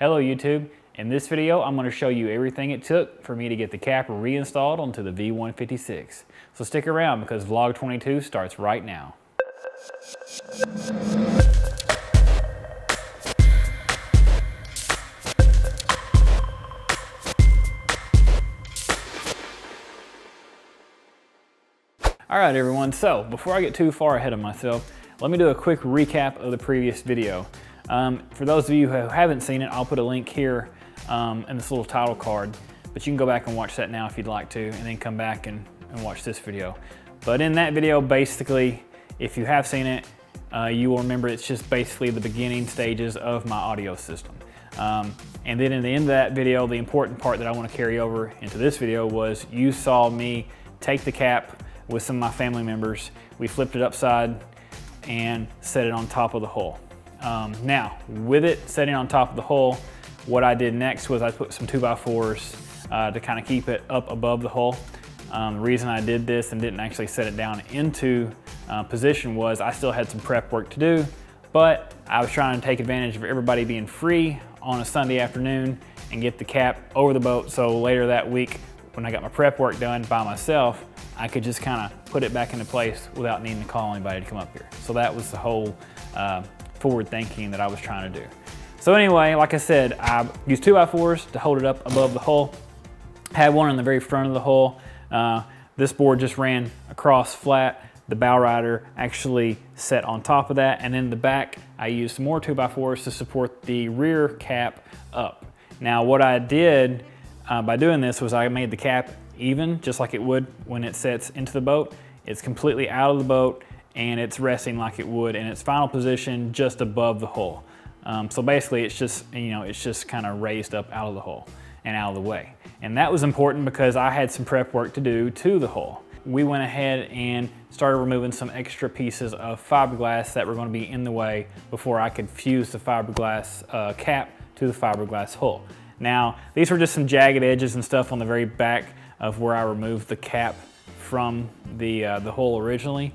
Hello YouTube. In this video, I'm going to show you everything it took for me to get the cap reinstalled onto the V156. So stick around because vlog 22 starts right now. All right everyone, so before I get too far ahead of myself, let me do a quick recap of the previous video. For those of you who haven't seen it, I'll put a link here in this little title card, but you can go back and watch that now if you'd like to, and then come back and watch this video. But in that video, basically, if you have seen it, you will remember it's just basically the beginning stages of my audio system. And then in the end of that video, the important part that I want to carry over into this video was you saw me take the cap with some of my family members. We flipped it upside and set it on top of the hull. Now, with it setting on top of the hull, what I did next was I put some 2x4s to kind of keep it up above the hull. The reason I did this and didn't actually set it down into position was I still had some prep work to do, but I was trying to take advantage of everybody being free on a Sunday afternoon and get the cap over the boat, so later that week when I got my prep work done by myself, I could just kind of put it back into place without needing to call anybody to come up here. So that was the whole forward thinking that I was trying to do. So anyway, like I said, I used 2x4s to hold it up above the hull. Had one in the very front of the hull. This board just ran across flat. The bow rider actually set on top of that, and in the back, I used some more 2x4s to support the rear cap up. Now, what I did by doing this was I made the cap even, just like it would when it sets into the boat. It's completely out of the boat, and it's resting like it would in its final position just above the hull. So basically it's just, you know, it's just kind of raised up out of the hull and out of the way. And that was important because I had some prep work to do to the hull. We went ahead and started removing some extra pieces of fiberglass that were going to be in the way before I could fuse the fiberglass cap to the fiberglass hull. Now, these were just some jagged edges and stuff on the very back of where I removed the cap from the hull originally.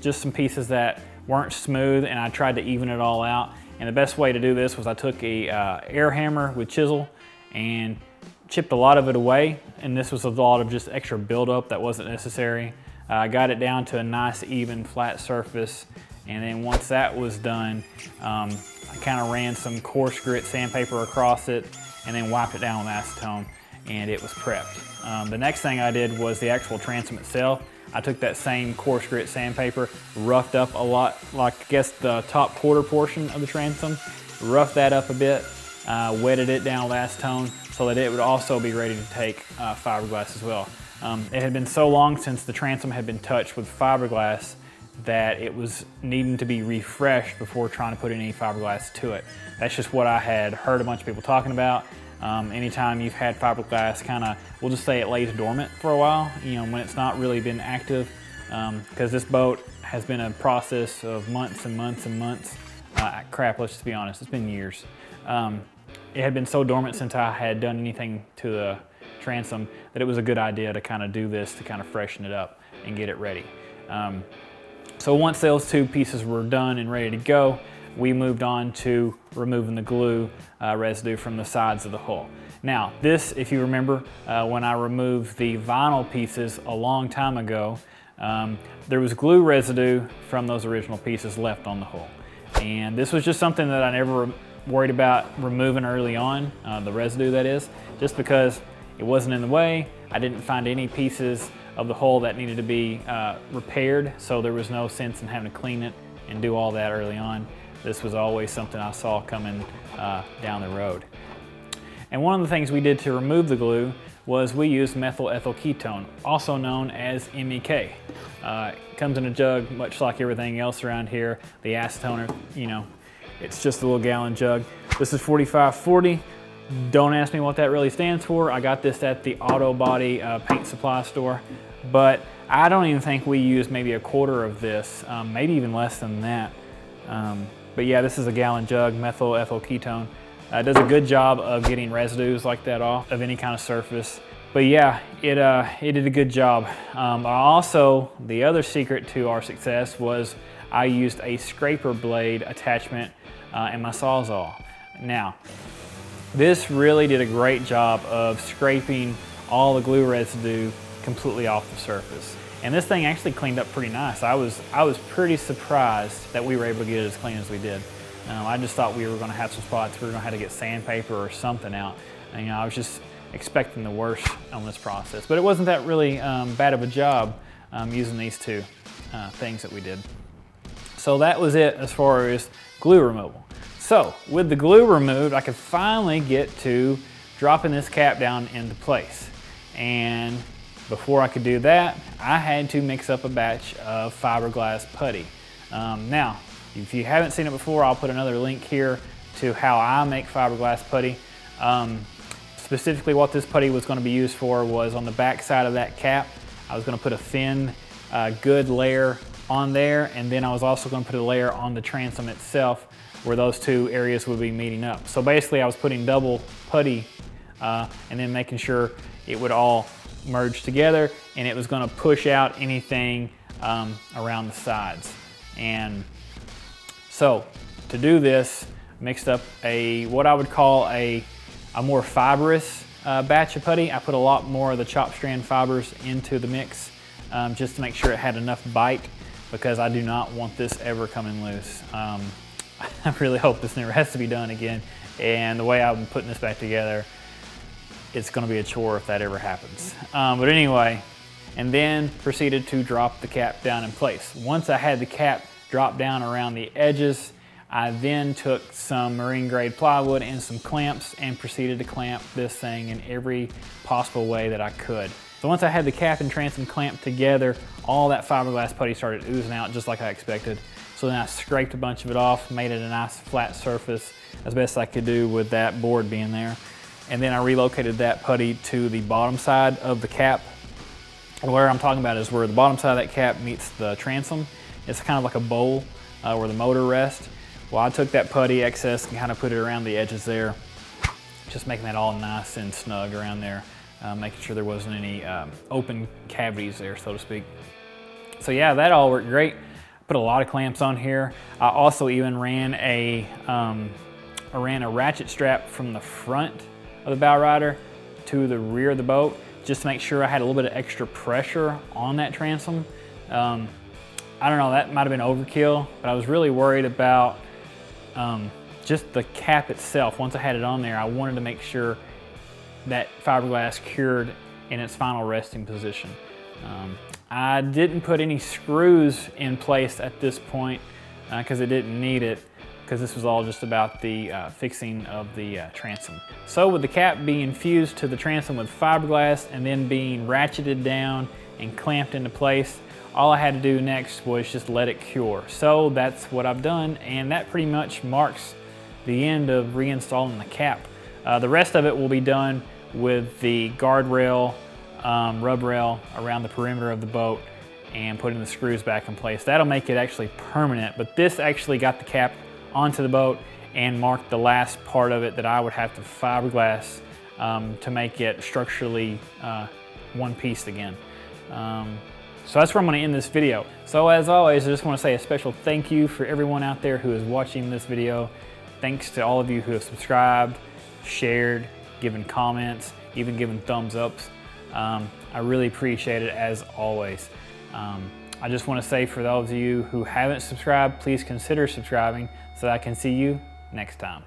Just some pieces that weren't smooth, and I tried to even it all out. And the best way to do this was I took a air hammer with chisel and chipped a lot of it away. And this was a lot of just extra buildup that wasn't necessary. I got it down to a nice, even, flat surface. And then once that was done, I kind of ran some coarse grit sandpaper across it and then wiped it down with acetone, and it was prepped. The next thing I did was the actual transom itself. I took that same coarse grit sandpaper, roughed up a lot, like I guess the top quarter portion of the transom, roughed that up a bit, wetted it down with acetone so that it would also be ready to take fiberglass as well. It had been so long since the transom had been touched with fiberglass that it was needing to be refreshed before trying to put any fiberglass to it. That's just what I had heard a bunch of people talking about. Anytime you've had fiberglass, kind of, we'll just say it lays dormant for a while, you know, when it's not really been active, because this boat has been a process of months and months and months. Crap, let's just be honest, it's been years. It had been so dormant since I had done anything to the transom that it was a good idea to kind of do this to kind of freshen it up and get it ready. So once those two pieces were done and ready to go, we moved on to removing the glue residue from the sides of the hull. Now this, if you remember, when I removed the vinyl pieces a long time ago, there was glue residue from those original pieces left on the hull. And this was just something that I never worried about removing early on, the residue that is, just because it wasn't in the way. I didn't find any pieces of the hull that needed to be repaired, so there was no sense in having to clean it and do all that early on. This was always something I saw coming down the road. And one of the things we did to remove the glue was we used methyl ethyl ketone, also known as MEK. It comes in a jug, much like everything else around here. The acetone, you know, it's just a little gallon jug. This is 4540. Don't ask me what that really stands for. I got this at the auto body paint supply store, but I don't even think we used maybe a quarter of this, maybe even less than that. But yeah, this is a gallon jug, methyl ethyl ketone. It does a good job of getting residues like that off of any kind of surface. But yeah, it did a good job. Also, the other secret to our success was I used a scraper blade attachment in my Sawzall. Now, This really did a great job of scraping all the glue residue completely off the surface. And this thing actually cleaned up pretty nice. I was pretty surprised that we were able to get it as clean as we did. I just thought we were going to have some spots we were going to have to get sandpaper or something out. And, you know, I was just expecting the worst on this process. But it wasn't that really bad of a job using these two things that we did. So that was it as far as glue removal. So with the glue removed, I could finally get to dropping this cap down into place. And before I could do that, I had to mix up a batch of fiberglass putty. Now, if you haven't seen it before, I'll put another link here to how I make fiberglass putty. Specifically what this putty was going to be used for was on the back side of that cap. I was going to put a thin, good layer on there, and then I was also going to put a layer on the transom itself where those two areas would be meeting up. So basically I was putting double putty and then making sure it would all merge together, and it was going to push out anything around the sides. And so to do this, mixed up a what I would call a more fibrous batch of putty. I put a lot more of the chopped strand fibers into the mix just to make sure it had enough bite, because I do not want this ever coming loose. I really hope this never has to be done again. And the way I'm putting this back together, it's gonna be a chore if that ever happens. But anyway, and then proceeded to drop the cap down in place. Once I had the cap dropped down around the edges, I then took some marine grade plywood and some clamps and proceeded to clamp this thing in every possible way that I could. So once I had the cap and transom clamped together, all that fiberglass putty started oozing out just like I expected. So then I scraped a bunch of it off, made it a nice flat surface as best I could do with that board being there. And then I relocated that putty to the bottom side of the cap. And where I'm talking about is where the bottom side of that cap meets the transom. It's kind of like a bowl where the motor rests. Well, I took that putty excess and kind of put it around the edges there, just making that all nice and snug around there, making sure there wasn't any open cavities there, so to speak. So yeah, that all worked great. Put a lot of clamps on here. I also even ran a ratchet strap from the front of the bow rider to the rear of the boat, just to make sure I had a little bit of extra pressure on that transom. I don't know, that might've been overkill, but I was really worried about just the cap itself. Once I had it on there, I wanted to make sure that fiberglass cured in its final resting position. I didn't put any screws in place at this point because it didn't need it, because this was all just about the fixing of the transom. So with the cap being fused to the transom with fiberglass and then being ratcheted down and clamped into place, all I had to do next was just let it cure. So that's what I've done, and that pretty much marks the end of reinstalling the cap. The rest of it will be done with the guardrail, rub rail around the perimeter of the boat and putting the screws back in place. That'll make it actually permanent, but this actually got the cap onto the boat and marked the last part of it that I would have to fiberglass to make it structurally one piece again. So that's where I'm going to end this video. So as always, I just want to say a special thank you for everyone out there who is watching this video. Thanks to all of you who have subscribed, shared, given comments, even given thumbs ups. I really appreciate it as always. I just want to say for those of you who haven't subscribed, please consider subscribing so that I can see you next time.